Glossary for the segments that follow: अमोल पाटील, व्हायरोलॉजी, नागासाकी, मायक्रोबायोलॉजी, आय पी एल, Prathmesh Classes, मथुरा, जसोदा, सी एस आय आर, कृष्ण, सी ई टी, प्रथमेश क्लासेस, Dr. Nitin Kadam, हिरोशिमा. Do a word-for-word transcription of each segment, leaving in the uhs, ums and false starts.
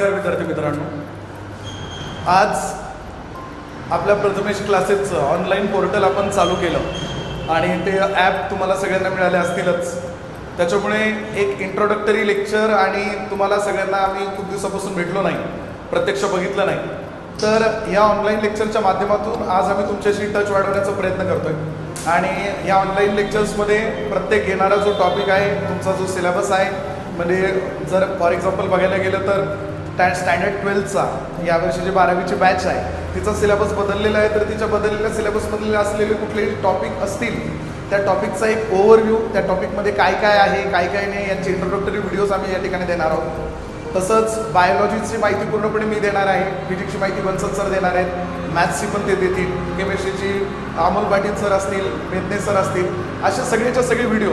नमस्कार विद्यार्थी मित्रांनो, आज आपल्या प्रथमेश क्लासेसचं ऑनलाईन पोर्टल आपण चालू केलं आणि ते ॲप तुम्हाला सगळ्यांना मिळाले असतीलच। त्याच्यामुळे एक इंट्रोडक्टरी लेक्चर आणि तुम्हाला सगळ्यांना आम्ही खूप दिवसापासून भेटलो नाही, प्रत्यक्ष बघितलं नाही, तर या ऑनलाईन लेक्चरच्या माध्यमातून आज आम्ही तुमच्याशी टच वाढवण्याचा प्रयत्न करतोय। आणि या ऑनलाईन लेक्चर्समध्ये प्रत्येक घेणारा जो टॉपिक आहे, तुमचा जो सिलेबस आहे, म्हणजे जर फॉर एक्झाम्पल बघायला गेलं तर टॅ स्टँडर्ड ट्वेल्थचा यावर्षी जी बारावीची बॅच आहे तिचा सिलेबस बदललेला आहे, तर तिच्या बदललेल्या सिलेबसमधले असलेले कुठलेही टॉपिक असतील त्या टॉपिकचा एक ओव्हरव्ह्यू, त्या टॉपिकमध्ये काय काय आहे काय काय नाही यांचे इंट्रोडक्टरी व्हिडिओज आम्ही या ठिकाणी देणार आहोत। तसंच बायोलॉजीची माहिती पूर्णपणे मी देणार आहे, फिजिक्सची माहिती वंसत सर देणार आहेत, मॅथ्सची पण ते देतील, केमिस्ट्रीची अमोल पाटील सर असतील, मेदने सर असतील, असे सगळेच्या सगळे व्हिडिओ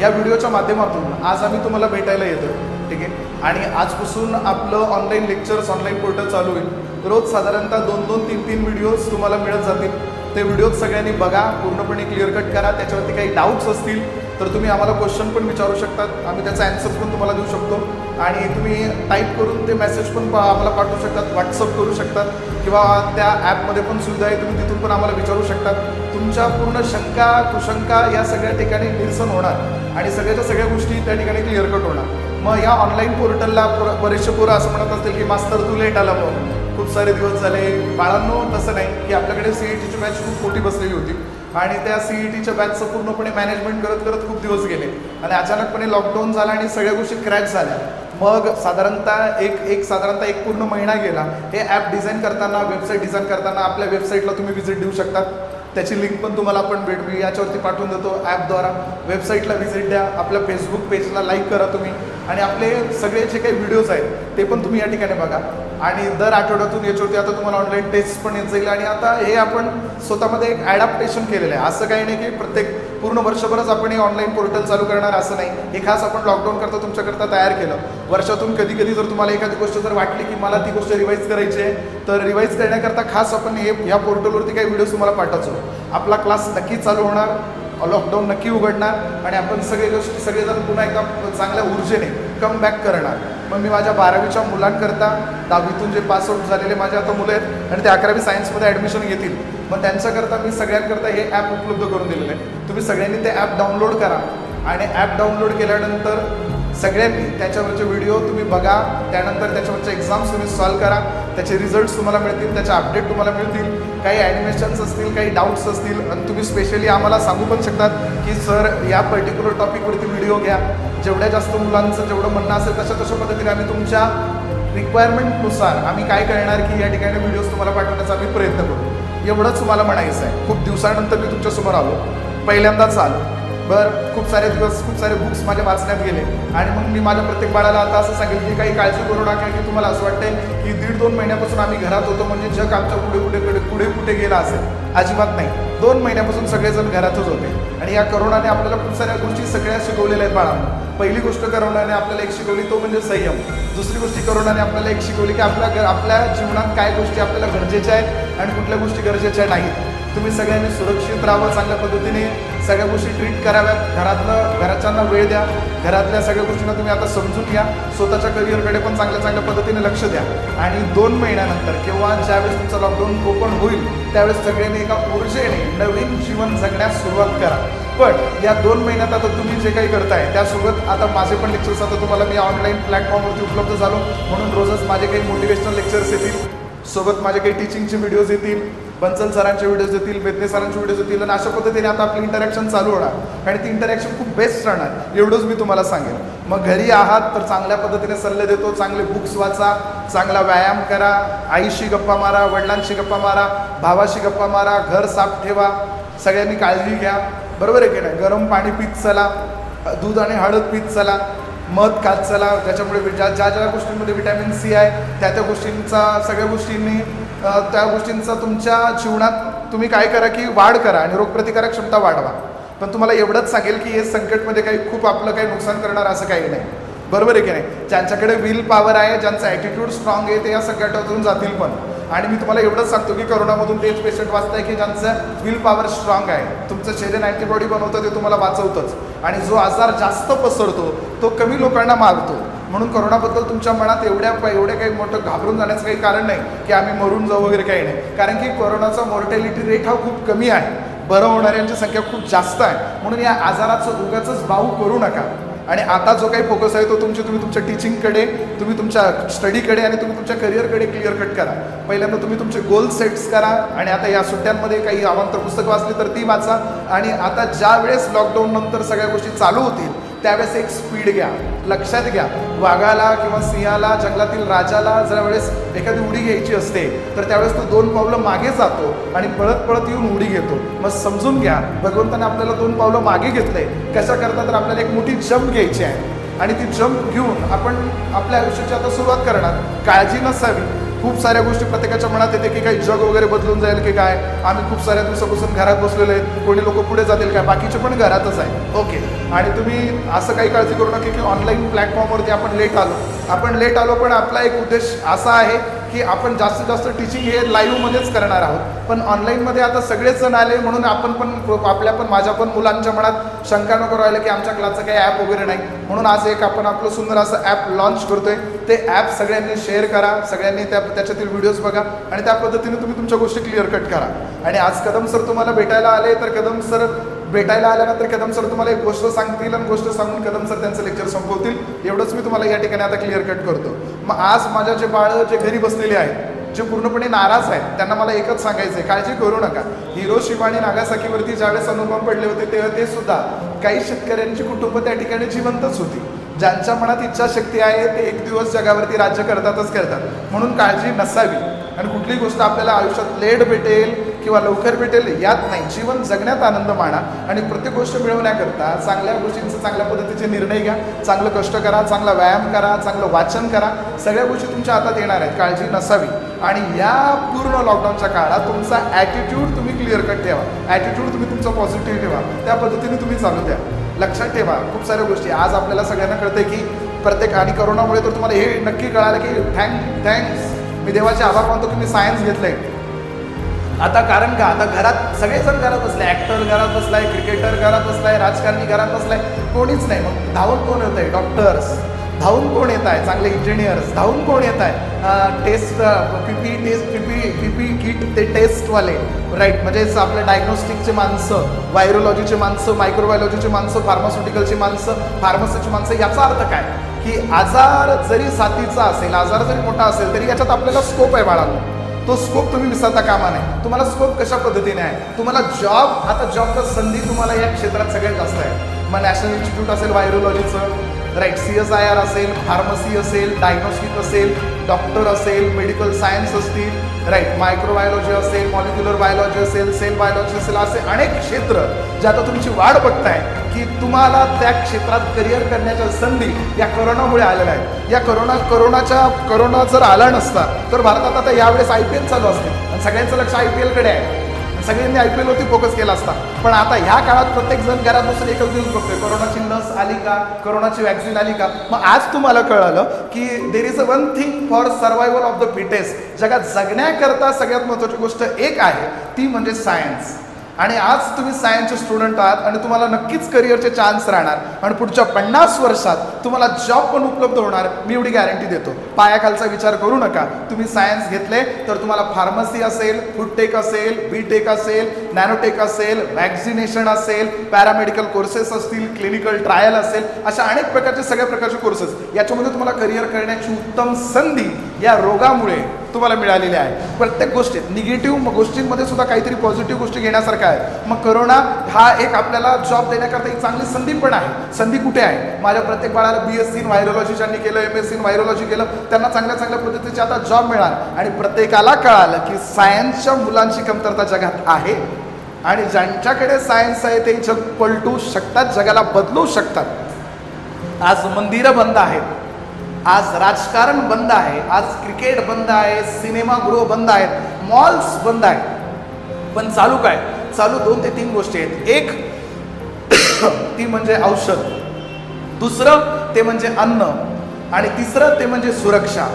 या व्हिडिओच्या माध्यमातून आज आम्ही तुम्हाला भेटायला येतो, ठीक आहे। आणि आजपासून आपलं ऑनलाईन लेक्चर्स ऑनलाईन पोर्टल चालू होईल। रोज साधारणतः दोन दोन तीन तीन व्हिडिओज तुम्हाला मिळत जातील, ते व्हिडिओज सगळ्यांनी बघा, पूर्णपणे क्लिअर कट करा। त्याच्यावरती काही डाऊट्स असतील तर तुम्ही आम्हाला क्वेश्चन पण विचारू शकतात, आम्ही त्याचा ॲन्सर पण तुम्हाला देऊ शकतो। आणि तुम्ही टाईप करून ते मेसेज पण आम्हाला पाठवू शकतात, व्हॉट्सअप करू शकतात, किंवा त्या ॲपमध्ये पण सुविधा आहे, तुम्ही तिथून पण आम्हाला विचारू शकतात। तुमच्या पूर्ण शंका कुशंका या सगळ्या ठिकाणी निरसन होणार आणि सगळ्याच्या सगळ्या गोष्टी त्या ठिकाणी क्लिअर कट होणार। मग या ऑनलाईन पोर्टलला बरेचसे पोरं असं म्हणत असतील की मास्तर तू लेट आला, मग खूप सारे दिवस झाले। बाळांनो, तसं नाही की आपल्याकडे सी ई टीची बॅच खूप मोठी बसलेली होती आणि त्या सी ई टीच्या बॅचचं पूर्णपणे मॅनेजमेंट करत करत खूप दिवस गेले आणि अचानकपणे लॉकडाऊन झाला आणि सगळ्या गोष्टी क्रॅश झाल्या। मग साधारणतः एक एक साधारणतः एक पूर्ण महिना गेला हे ॲप डिझाईन करताना, वेबसाईट डिझाईन करताना। आपल्या वेबसाईटला तुम्ही व्हिजिट देऊ शकता, त्याची लिंक पण तुम्हाला आपण भेटवी याच्यावरती पाठवून देतो ॲपद्वारा। वेबसाईटला व्हिजिट द्या, आपल्या फेसबुक पेजला लाईक करा तुम्ही, आणि आपले सगळे जे काही व्हिडिओज आहेत ते पण तुम्ही या ठिकाणी बघा। आणि दर आठवड्यातून याच्यावरती आता तुम्हाला ऑनलाईन टेस्ट पण येत जाईल। आणि आता हे आपण स्वतःमध्ये एक ॲडॅप्टेशन केलेलं आहे, असं काही नाही की प्रत्येक पूर्ण वर्षभरच आपण हे ऑनलाईन पोर्टल चालू करणार असं नाही। हे खास आपण लॉकडाऊन करता तुमच्याकरता तयार केलं। वर्षातून कधी कधी जर तुम्हाला एखादी गोष्ट जर वाटली की मला ती गोष्ट रिवाईज करायची आहे, तर रिवाईज करण्याकरता खास आपण हे ह्या पोर्टलवरती काही व्हिडिओज तुम्हाला पाठवतो। आपला क्लास नक्की चालू होणार, लॉकडाऊन नक्की उघडणार आणि आपण सगळे गोष्टी सगळेजण पुन्हा एकदा चांगल्या ऊर्जेने कम बॅक करणार। मग मी माझ्या बारावीच्या मुलांकरता, दहावीतून जे पासआउट झालेले माझे आता मुलं आहेत आणि ते अकरावी सायन्समध्ये ॲडमिशन घेतील, मग त्यांच्याकरता मी सगळ्यांकरता हे ॲप उपलब्ध करून दिलेलं आहे। तुम्ही सगळ्यांनी ते ॲप डाउनलोड करा आणि ॲप डाउनलोड केल्यानंतर सगळ्यांनी त्याच्यावरचे व्हिडिओ तुम्ही बघा, त्यानंतर त्याच्यावरच्या एक्झाम्स तुम्ही सॉल्व करा, त्याचे रिझल्ट्स तुम्हाला मिळतील, त्याचे अपडेट तुम्हाला मिळतील, काही ॲडमिशन्स असतील, काही डाऊट्स असतील, आणि तुम्ही स्पेशली आम्हाला सांगू पण शकतात की सर या पर्टिक्युलर टॉपिकवरती व्हिडिओ घ्या। जेवढ्या जास्त मुलांचं जेवढं म्हणणं असेल तशा तशा पद्धतीने आम्ही तुमच्या रिक्वायरमेंटनुसार आम्ही काय करणार की या ठिकाणी व्हिडिओज तुम्हाला पाठवण्याचा आम्ही प्रयत्न करू, एवढंच तुम्हाला म्हणायचं आहे। खूप दिवसानंतर मी तुमच्यासमोर आलो, पहिल्यांदाच आलो बरं, खूप सारे दिवस खूप सारे बुक्स माझ्या वाचण्यात गेले आणि मग मी माझ्या प्रत्येक बाळाला आता असं सांगितलं की काही काळजी करू नका, की तुम्हाला असं वाटतंय की दीड दोन महिन्यापासून आम्ही घरात होतो म्हणजे जग आमच्या पुढे पुढे पुढे पुढे कुठे गेला असेल, अजिबात नाही। दोन महिन्यापासून सगळेजण घरातच होते आणि या करोनाने आपल्याला खूप साऱ्या गोष्टी सगळ्या शिकवलेल्या आहेत बाळांना। पहिली गोष्ट करोनाने आपल्याला एक शिकवली तो म्हणजे संयम, दुसरी गोष्टी करोनाने आपल्याला एक शिकवली की आपल्या घर आपल्या जीवनात काय गोष्टी आपल्याला गरजेच्या आहेत आणि कुठल्या गोष्टी गरजेच्या नाहीत। तुम्ही सगळ्यांनी सुरक्षित राहावं, चांगल्या पद्धतीने सगळ्या गोष्टी ट्रीट कराव्यात, घरातलं घराच्यांना वेळ द्या, घरातल्या सगळ्या गोष्टींना तुम्ही आता समजून घ्या, स्वतःच्या करिअरकडे पण चांगल्या चांगल्या पद्धतीने लक्ष द्या। आणि दोन महिन्यानंतर किंवा ज्यावेळेस तुमचं लॉकडाऊन ओपन होईल त्यावेळेस सगळ्यांनी एका ऊर्जेने नवीन जीवन जगण्यास सुरुवात करा। पण या दोन महिन्यात आता तुम्ही जे काही करताय त्यासोबत आता माझे पण लेक्चर्स आता तुम्हाला मी ऑनलाईन प्लॅटफॉर्मवरती उपलब्ध झालो म्हणून रोजच माझे काही मोटिवेशनल लेक्चर्स येतील, सोबत माझे काही टीचिंगचे व्हिडिओज येतील, बंसल सरांचे व्हिडिओज येतील, बेदने सरांचे व्हिडिओज येतील, आणि अशा पद्धतीने आता आपली इंटरॅक्शन चालू होणार आणि ती इंटरॅक्शन खूप बेस्ट राहणार, एवढंच मी तुम्हाला सांगेन। मग घरी आहात तर चांगल्या पद्धतीने सल्ले देतो, चांगले बुक्स वाचा, चांगला व्यायाम करा, आईशी गप्पा मारा, वडिलांशी गप्पा मारा, भावाशी गप्पा मारा, घर साफ ठेवा, सगळ्यांनी काळजी घ्या, बरोबर आहे की नाही। गरम पाणी पीत चला, दूध आणि हळद पीत चला, मध खात चला, ज्याच्यामुळे ज्या ज्या ज्या गोष्टींमध्ये विटॅमिन सी आहे त्या त्या गोष्टींचा सगळ्या गोष्टींनी त्या गोष्टींचा तुमच्या जीवनात तुम्ही काय करा की वाढ करा आणि रोगप्रतिकारक क्षमता वाढवा। पण तुम्हाला एवढंच सांगेल की हे संकटमध्ये काही खूप आपलं काही नुकसान करणार असं काही नाही, बरोबर आहे की नाही। ज्यांच्याकडे विल पॉवर आहे, ज्यांचा ॲटिट्यूड स्ट्रॉंग आहे, ते या संकटातून जातील पण। आणि मी तुम्हाला एवढंच सांगतो की करोनामधून तेच पेशंट वाचताय की ज्यांचं विल पॉवर स्ट्रॉंग आहे, तुमचं शरीर अँटीबॉडी बनवतं ते तुम्हाला वाचवतंच, आणि जो आजार जास्त पसरतो तो कमी लोकांना मारतो। म्हणून कोरोनाबद्दल तुमच्या मनात एवढ्या एवढे काही मोठं घाबरून जाण्याचं काही कारण नाही की आम्ही मरून जाऊ वगैरे काही नाही, कारण की कोरोनाचा मॉर्टॅलिटी रेट हा खूप कमी आहे, बरं होणाऱ्यांची संख्या खूप जास्त आहे, म्हणून या आजाराचं उगाचच बाऊ करू नका। आणि आता जो काही फोकस आहे तो तुमची तुम्ही तुमच्या टीचिंगकडे, तुम्ही तुमच्या स्टडीकडे आणि तुम्ही तुमच्या करिअरकडे क्लिअर कट करा। पहिल्यांदा तुम्ही तुमचे गोल सेट्स करा आणि आता या सुट्ट्यांमध्ये काही अवांतर पुस्तकं वाचली तर ती वाचा आणि आता ज्या वेळेस लॉकडाऊन नंतर सगळ्या गोष्टी चालू होतील त्यावेळेस एक स्पीड घ्या। लक्षात घ्या, वाघाला किंवा सिंहाला, जंगलातील राजाला जर वेळेस एखादी उडी घ्यायची असते तर त्यावेळेस तो दोन पावलं मागे जातो आणि पळत पळत येऊन उडी घेतो। मग समजून घ्या, भगवंताने आपल्याला दोन पावलं मागे घेतलं आहे कशाकरता, तर आपल्याला एक मोठी जंप घ्यायची आहे आणि ती जंप घेऊन आपण आपल्या आयुष्याची आता सुरुवात करणार। काळजी नसावी, खूप साऱ्या गोष्टी प्रत्येकाच्या मनात येते की काही जग वगैरे बदलून जाईल की काय, आम्ही खूप साऱ्या दिवसापासून घरात बसलेले आहेत, कोणी लोक पुढे जातील काय, बाकीचे पण घरातच आहे ओके। आणि तुम्ही असं काही काळजी करू नका की ऑनलाईन प्लॅटफॉर्मवरती आपण लेट आलो आपण लेट आलो पण आपला एक उद्देश असा आहे की आपण जास्तीत जास्त टीचिंग हे लाईव्हमध्येच करणार आहोत। पण ऑनलाईनमध्ये आता सगळेच जण आले म्हणून आपण पण आपल्या पण माझ्या पण मुलांच्या मनात शंका नको राहिलं की आमच्या क्लासचं काही ॲप वगैरे नाही, म्हणून आज एक आपण आपलं सुंदर असं ॲप लॉन्च करतो आहे। ते ॲप सगळ्यांनी शेअर करा, सगळ्यांनी त्या त्याच्यातील व्हिडिओज बघा आणि त्या पद्धतीने तुम्ही तुमच्या गोष्टी क्लिअर कट करा। आणि आज कदम सर तुम्हाला भेटायला आले तर कदम सर भेटायला आल्यानंतर कदम सर तुम्हाला एक गोष्ट सांगतील आणि गोष्ट सांगून कदम सर त्यांचं लेक्चर संपवतील, एवढंच मी तुम्हाला या ठिकाणी आता क्लिअर कट करतो। मग आज माझ्या जे बाळं जे घरी बसलेले आहेत, जे पूर्णपणे नाराज आहेत, त्यांना मला एकच सांगायचं आहे, काळजी करू नका। हिरोशिमा आणि नागासाकीवरती ज्यावेळेस अनुबॉम्ब पडले होते तेव्हा ते सुद्धा काही शेतकऱ्यांची कुटुंब त्या ठिकाणी जिवंतच होती। ज्यांच्या मनात इच्छाशक्ती आहे ते एक दिवस जगावरती राज्य करतातच करतात, म्हणून काळजी नसावी। आणि कुठलीही गोष्ट आपल्याला आयुष्यात लेट भेटेल किंवा लवकर भेटेल यात नाही, जीवन जगण्यात आनंद माना आणि प्रत्येक गोष्ट मिळवण्याकरता चांगल्या गोष्टींचं चांगल्या पद्धतीचे निर्णय घ्या, चांगलं कष्ट करा, चांगला व्यायाम करा, चांगलं वाचन करा, सगळ्या गोष्टी तुमच्या हातात येणार आहेत, काळजी नसावी। आणि या पूर्ण लॉकडाऊनच्या काळात तुमचा ॲटिट्यूड तुम्ही क्लिअर कट ठेवा, ॲटिट्यूड तुम्ही तुमचा पॉझिटिव्ह ठेवा, त्या पद्धतीने तुम्ही चालू द्या। लक्षात ठेवा, खूप साऱ्या गोष्टी आज आपल्याला सगळ्यांना कळते की प्रत्येक, आणि करोनामुळे तर तुम्हाला हे नक्की कळालं की थँक थँक्स मी देवाचे आभार मानतो की मी सायन्स घेतलं आहे आता, कारण का आता घरात सगळेजण घरात बसले, ॲक्टर घरात बसला आहे, क्रिकेटर घरात बसला आहे, राजकारणी घरात बसला आहे, कोणीच नाही। मग धावून कोण येत आहे? डॉक्टर्स धावून कोण येत आहे? चांगले इंजिनियर्स धावून कोण येत आहे? Test PP test PP PP kit ते टेस्टवाले राईट, म्हणजेच आपले डायग्नोस्टिकचे माणसं, व्हायरोलॉजीचे माणसं, मायक्रोबायोलॉजीचे माणसं, फार्मास्युटिकलची माणसं, फार्मसीची माणसं। याचा अर्थ काय की आजार जरी साथीचा असेल, आजार जरी मोठा असेल तरी याच्यात आपल्याला स्कोप आहे बाळांनो, तो स्कोप तुम्ही विसरता कामा नाही। तुम्हाला स्कोप कशा पद्धतीने आहे, तुम्हाला जॉब, आता जॉबचा संधी तुम्हाला या क्षेत्रात सगळ्यात जास्त आहे। मग नॅशनल इन्स्टिट्यूट असेल व्हायरोलॉजीचं right, सी एस आय आर असेल, फार्मसी असेल, डायग्नोस्टिक असेल, डॉक्टर असेल, मेडिकल सायन्स असतील राईट, मायक्रोबायोलॉजी असेल, मॉलिक्युलर बायोलॉजी असेल, सेल बायोलॉजी असेल, असे अनेक क्षेत्र जे आता तुमची वाढ बघताय की तुम्हाला त्या क्षेत्रात करिअर करण्याच्या संधी या कोरोनामुळे आलेल्या आहेत। या कोरोना कोरोनाच्या कोरोना जर आला नसता तर भारतात आता यावेळेस आय पी एल चालू असते आणि सगळ्यांचं लक्ष आय पी एलकडे आहे, सगळ्यांनी आय पी एलवरती फोकस केला असता। पण आता ह्या काळात प्रत्येक जण घरात बसून एकच दिवस बघतोय, कोरोनाची लस आली का, कोरोनाची व्हॅक्सिन आली का। मग आज तुम्हाला कळालं की there is a one thing for survival of the fittest, जगात जगण्याकरता सगळ्यात महत्त्वाची गोष्ट एक आहे ती म्हणजे सायन्स। आणि आज तुम्ही सायन्सचे स्टुडंट आहात आणि तुम्हाला नक्कीच करिअरचे चान्स राहणार आणि पुढच्या पन्नास वर्षात तुम्हाला जॉब पण उपलब्ध होणार, मी एवढी गॅरंटी देतो। पायाखालचा विचार करू नका, तुम्ही सायन्स घेतले तर तुम्हाला फार्मसी असेल, फूड टेक असेल, बी टेक असेल, नॅनोटेक असेल, वॅक्सिनेशन असेल, पॅरामेडिकल कोर्सेस असतील, क्लिनिकल ट्रायल असेल, अशा अनेक प्रकारचे सगळ्या प्रकारचे कोर्सेस याच्यामध्ये तुम्हाला करिअर करण्याची उत्तम संधी या रोगामुळे तुम्हाला मिळालेले आहे। प्रत्येक गोष्टीत निगेटिव्ह गोष्टींमध्ये सुद्धा काहीतरी पॉझिटिव्ह गोष्टी घेण्यासारखा आहे। मग करोना हा एक आपल्याला जॉब देण्याकरता एक चांगली संधी पण आहे। संधी कुठे आहे? माझ्या प्रत्येक बाळाला B S C in व्हायरोलॉजी ज्यांनी केलं, M S C in व्हायरोलॉजी केलं, त्यांना चांगल्या चांगल्या पद्धतीचे आता जॉब मिळाला। आणि प्रत्येकाला कळालं की सायन्सच्या मुलांची कमतरता जगात आहे आणि ज्यांच्याकडे सायन्स आहे ते जग पलटू शकतात, जगाला बदलू शकतात। आज मंदिरं बंद आहेत, आज राजकारण बंद आहे, आज क्रिकेट बंद आहे, सिनेमागृह बंद आहेत, मॉल्स बंद आहेत, पण चालू काय? चालू दोन ते तीन गोष्टी आहेत। एक ती म्हणजे औषध, दुसरं ते म्हणजे अन्न आणि तिसरं ते म्हणजे सुरक्षा।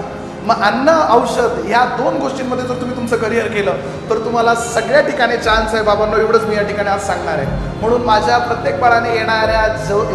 मग अन्न, औषध ह्या दोन गोष्टींमध्ये जर तुम्ही तुमचं करिअर केलं तर तुम्हाला सगळ्या ठिकाणी चान्स आहे बाबांनो, एवढंच मी या ठिकाणी आज सांगणार आहे। म्हणून माझ्या प्रत्येक बाळाने येणाऱ्या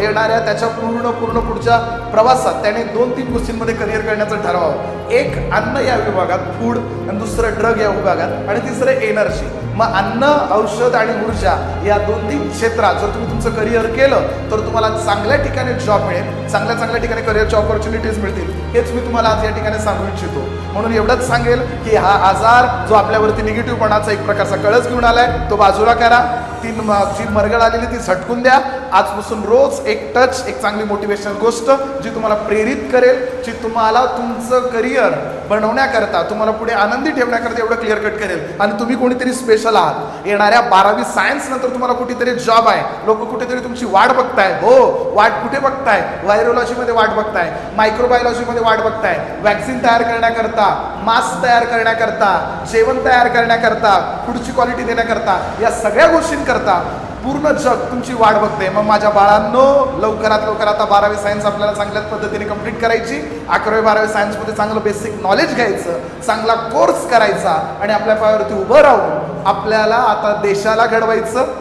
येणाऱ्या त्याच्या पूर्ण पूर्ण पुढच्या प्रवासात त्याने दोन तीन गोष्टींमध्ये करिअर करण्याचा ठरवावं. एक अन्न या विभागात फूड आणि दुसरं ड्रग या विभागात आणि तिसरं एनर्जी. मग अन्न औषध आणि ऊर्जा या दोन तीन क्षेत्रात जर तुम्ही तुमचं करिअर केलं तर तुम्हाला चांगल्या ठिकाणी जॉब मिळेल, चांगल्या चांगल्या ठिकाणी करिअरच्या ऑपॉर्च्युनिटीज मिळतील. हेच मी तुम्हाला आज या ठिकाणी सांगू इच्छितो. म्हणून एवढंच सांगेल की हा आजार जो आपल्यावरती निगेटिव्हपणाचा एक प्रकारचा कळस घेऊन आला आहे तो बाजूला करा. तीन जी मरगळ आलेली ती झटकून द्या. आजपासून रोज एक टच, एक चांगली मोटिवेशनल गोष्ट जी तुम्हाला प्रेरित करेल, जी तुम्हाला तुमचं करिअर बनवण्याकरता, तुम्हाला पुढे आनंदी ठेवण्याकरता एवढं क्लिअर कट करेल. आणि तुम्ही कोणीतरी स्पेशल आहात. येणाऱ्या बारावी सायन्स नंतर तुम्हाला कुठेतरी जॉब आहे. लोक कुठेतरी तुमची वाट बघताय. हो, वाट कुठे बघताय? व्हायरोलॉजीमध्ये वाट बघताय, मायक्रोबायोलॉजीमध्ये वाट बघताय. वॅक्सिन तयार करण्याकरता, मास्क तयार करण्याकरता, जेवण तयार करण्याकरता, फूडची क्वालिटी देण्याकरता, या सगळ्या गोष्टींकरता पूर्ण जग तुमची वाट बघते. मग माझ्या बाळांनो, लवकरात लवकर आता बारावी सायन्स आपल्याला चांगल्या पद्धतीने कंप्लीट करायची. अकरावी बारावी सायन्समध्ये चांगलं बेसिक नॉलेज घ्यायचं, चांगला कोर्स करायचा आणि आपल्या पायावरती उभं राहून आपल्याला आता देशाला घडवायचं,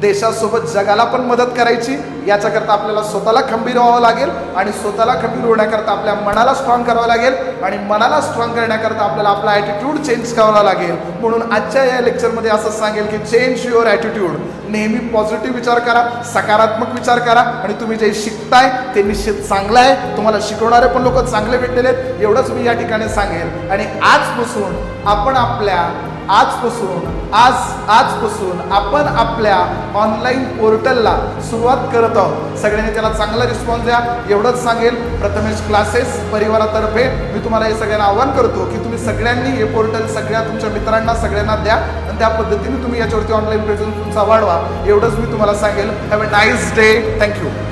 देशासोबत जगाला पण मदत करायची. याच्याकरता आपल्याला स्वतःला खंबीर व्हावं लागेल आणि स्वतःला खंबीर होण्याकरता आपल्या मनाला स्ट्रॉंग करावं लागेल आणि मनाला स्ट्रॉंग करण्याकरता आपल्याला आपला ॲटिट्यूड चेंज करावा लागेल. म्हणून आजच्या या लेक्चरमध्ये असं सांगेल की चेंज युअर ॲटिट्यूड. नेहमी पॉझिटिव्ह विचार करा, सकारात्मक विचार करा आणि तुम्ही जे शिकताय ते निश्चित चांगलं आहे. तुम्हाला शिकवणारे पण लोक चांगले भेटलेले आहेत एवढंच मी या ठिकाणी सांगेल. आणि आजपासून आपण आपल्या आजपासून आज आजपासून आपण आपल्या ऑनलाईन पोर्टलला सुरुवात करत आहोत. सगळ्यांनी त्याला चांगला रिस्पॉन्स द्या एवढंच सांगेल. प्रथमेश क्लासेस परिवारातर्फे मी तुम्हाला हे सगळ्यांना आवाहन करतो की तुम्ही सगळ्यांनी हे पोर्टल सगळ्या तुमच्या मित्रांना सगळ्यांना द्या आणि त्या पद्धतीने तुम्ही याच्यावरती ऑनलाईन प्रेझेन्स तुमचा वाढवा एवढंच मी तुम्हाला सांगेल. Have a nice day. Thank you.